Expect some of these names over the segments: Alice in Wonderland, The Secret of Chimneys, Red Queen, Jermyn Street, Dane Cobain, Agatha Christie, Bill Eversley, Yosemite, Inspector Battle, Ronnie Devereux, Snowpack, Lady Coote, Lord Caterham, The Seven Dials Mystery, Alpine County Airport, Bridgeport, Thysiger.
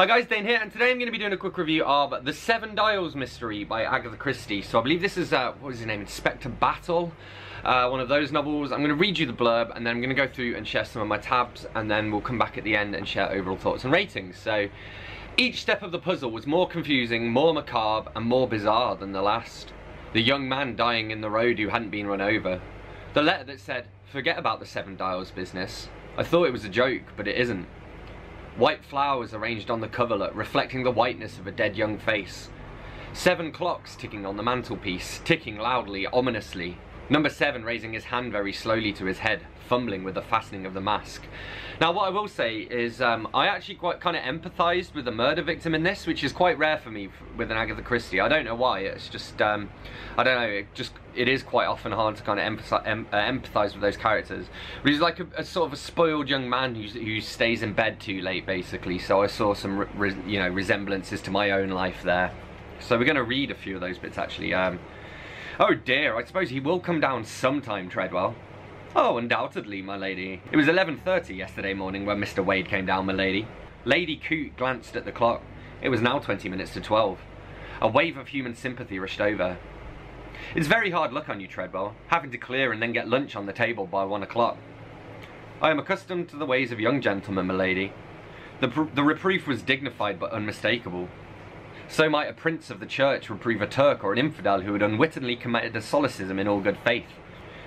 Hi guys, Dane here, and today I'm going to be doing a quick review of The Seven Dials Mystery by Agatha Christie. So I believe this is, what is his name, Inspector Battle, one of those novels. I'm going to read you the blurb, and then I'm going to go through and share some of my tabs, and then we'll come back at the end and share overall thoughts and ratings. So, each step of the puzzle was more confusing, more macabre, and more bizarre than the last. The young man dying in the road who hadn't been run over. The letter that said, forget about the Seven Dials business. I thought it was a joke, but it isn't. White flowers arranged on the coverlet, reflecting the whiteness of a dead young face. 7 clocks ticking on the mantelpiece, ticking loudly, ominously. Number 7 raising his hand very slowly to his head, fumbling with the fastening of the mask. Now what I will say is I actually quite kind of empathised with the murder victim in this, which is quite rare for me with an Agatha Christie. I don't know why, it's just, I don't know, it is quite often hard to kind of empathise with those characters. But he's like a sort of a spoiled young man who stays in bed too late basically, so I saw some resemblances to my own life there. So we're going to read a few of those bits actually. Oh dear, I suppose he will come down sometime, Treadwell. Oh, undoubtedly, my lady. It was 11:30 yesterday morning when Mr. Wade came down, my lady. Lady Coote glanced at the clock. It was now 20 minutes to 12. A wave of human sympathy rushed over. It's very hard luck on you, Treadwell, having to clear and then get lunch on the table by 1 o'clock. I am accustomed to the ways of young gentlemen, my lady. The reproof was dignified but unmistakable. So might a prince of the church reprove a Turk or an infidel who had unwittingly committed a solecism in all good faith.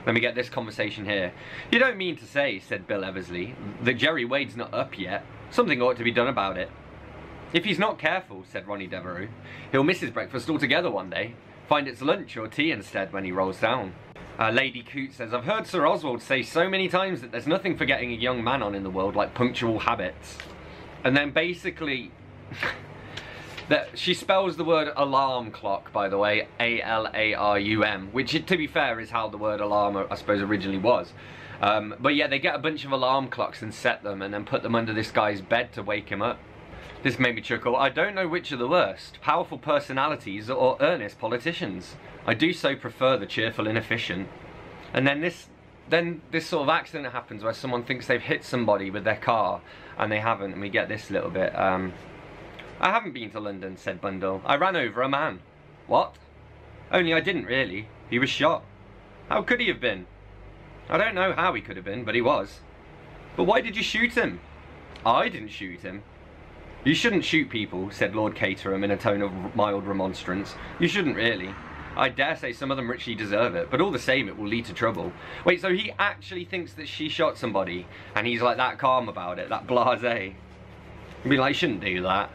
Let me get this conversation here. You don't mean to say, said Bill Eversley, that Jerry Wade's not up yet. Something ought to be done about it. If he's not careful, said Ronnie Devereux, he'll miss his breakfast altogether one day. Find it's lunch or tea instead when he rolls down. Lady Coote says, I've heard Sir Oswald say so many times that there's nothing for getting a young man on in the world like punctual habits. And then basically... She spells the word alarm clock, by the way, A-L-A-R-U-M, which to be fair is how the word alarm I suppose originally was. But yeah, they get a bunch of alarm clocks and set them and then put them under this guy's bed to wake him up. This made me chuckle. I don't know which are the worst, powerful personalities or earnest politicians. I do so prefer the cheerful inefficient. And then this sort of accident happens where someone thinks they've hit somebody with their car and they haven't, and we get this little bit. I haven't been to London, said Bundle. I ran over a man. What? Only I didn't really. He was shot. How could he have been? I don't know how he could have been, but he was. But why did you shoot him? I didn't shoot him. You shouldn't shoot people, said Lord Caterham in a tone of mild remonstrance. You shouldn't really. I dare say some of them richly deserve it, but all the same it will lead to trouble. Wait, so he actually thinks that she shot somebody, and he's like that calm about it, that blasé. He'd be like, you shouldn't do that.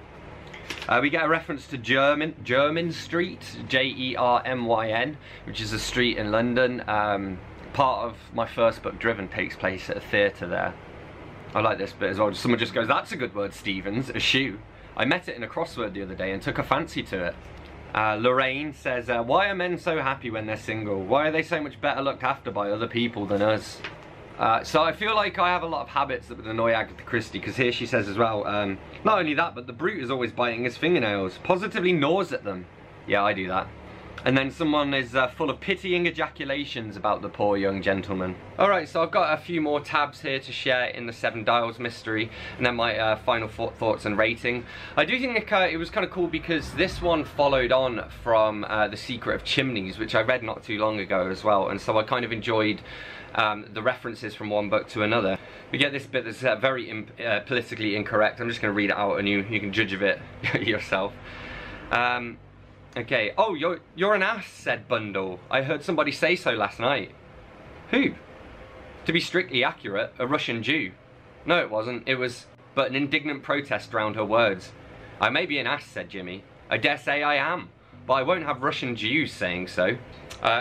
We get a reference to Jermyn Street, J-E-R-M-Y-N, which is a street in London. Part of my first book, Driven, takes place at a theatre there. I like this bit as well. Someone just goes, that's a good word, Stevens, a shoe. I met it in a crossword the other day and took a fancy to it. Lorraine says, why are men so happy when they're single? Why are they so much better looked after by other people than us? So I feel like I have a lot of habits that would annoy Agatha Christie, because here she says as well, not only that, but the brute is always biting his fingernails, positively gnaws at them. Yeah, I do that. And then someone is full of pitying ejaculations about the poor young gentleman. Alright, so I've got a few more tabs here to share in the Seven Dials Mystery, and then my final thoughts and rating. I do think it was kind of cool because this one followed on from The Secret of Chimneys, which I read not too long ago as well, and so I kind of enjoyed the references from one book to another. We get this bit that's very politically incorrect. I'm just going to read it out and you can judge of it yourself. Okay. Oh, you're an ass, said Bundle. I heard somebody say so last night. Who? To be strictly accurate, a Russian Jew. No, it wasn't. It was but an indignant protest drowned her words. I may be an ass, said Jimmy. I dare say I am, but I won't have Russian Jews saying so.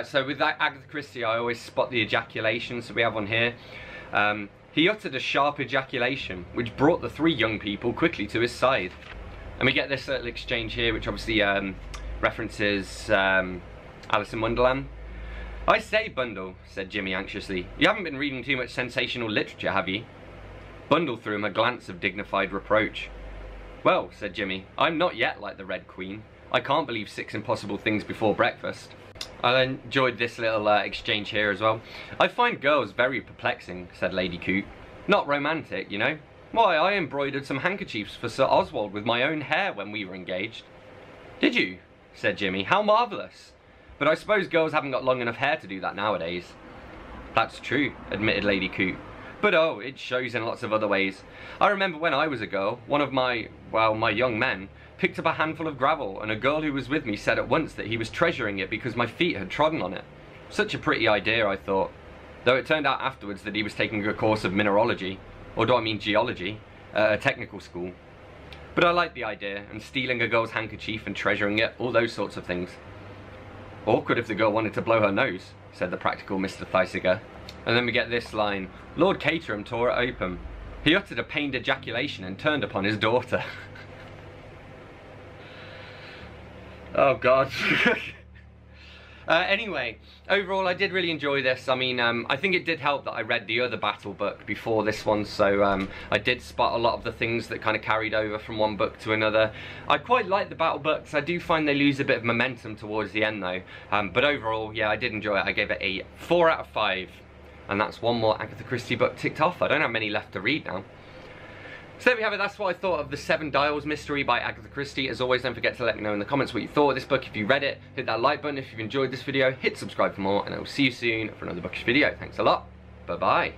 So with that Agatha Christie, I always spot the ejaculation, so we have one here. He uttered a sharp ejaculation, which brought the three young people quickly to his side. And we get this little exchange here, which obviously references Alice in Wonderland. I say, Bundle, said Jimmy anxiously, you haven't been reading too much sensational literature, have you? Bundle threw him a glance of dignified reproach. Well, said Jimmy, I'm not yet like the Red Queen. I can't believe 6 impossible things before breakfast. I enjoyed this little exchange here as well. I find girls very perplexing, said Lady Coote. Not romantic, you know. Why, I embroidered some handkerchiefs for Sir Oswald with my own hair when we were engaged. Did you? Said Jimmy. How marvellous. But I suppose girls haven't got long enough hair to do that nowadays. That's true, admitted Lady Coote. But oh, it shows in lots of other ways. I remember when I was a girl, one of my young men, picked up a handful of gravel, and a girl who was with me said at once that he was treasuring it because my feet had trodden on it. Such a pretty idea, I thought. Though it turned out afterwards that he was taking a course of mineralogy, or do I mean geology, at a technical school. But I liked the idea, and stealing a girl's handkerchief and treasuring it, all those sorts of things. Awkward if the girl wanted to blow her nose, said the practical Mr. Thysiger. And then we get this line, Lord Caterham tore it open. He uttered a pained ejaculation and turned upon his daughter. Oh God. Anyway, overall I did really enjoy this. I mean, I think it did help that I read the other battle book before this one, so I did spot a lot of the things that kind of carried over from one book to another. I quite like the battle books. I do find they lose a bit of momentum towards the end though, but overall, yeah, I did enjoy it. I gave it a 4 out of 5, and that's one more Agatha Christie book ticked off. I don't have many left to read now. So there we have it, that's what I thought of The Seven Dials Mystery by Agatha Christie. As always, don't forget to let me know in the comments what you thought of this book. If you read it, hit that like button. If you've enjoyed this video, hit subscribe for more, and I will see you soon for another bookish video. Thanks a lot, bye bye.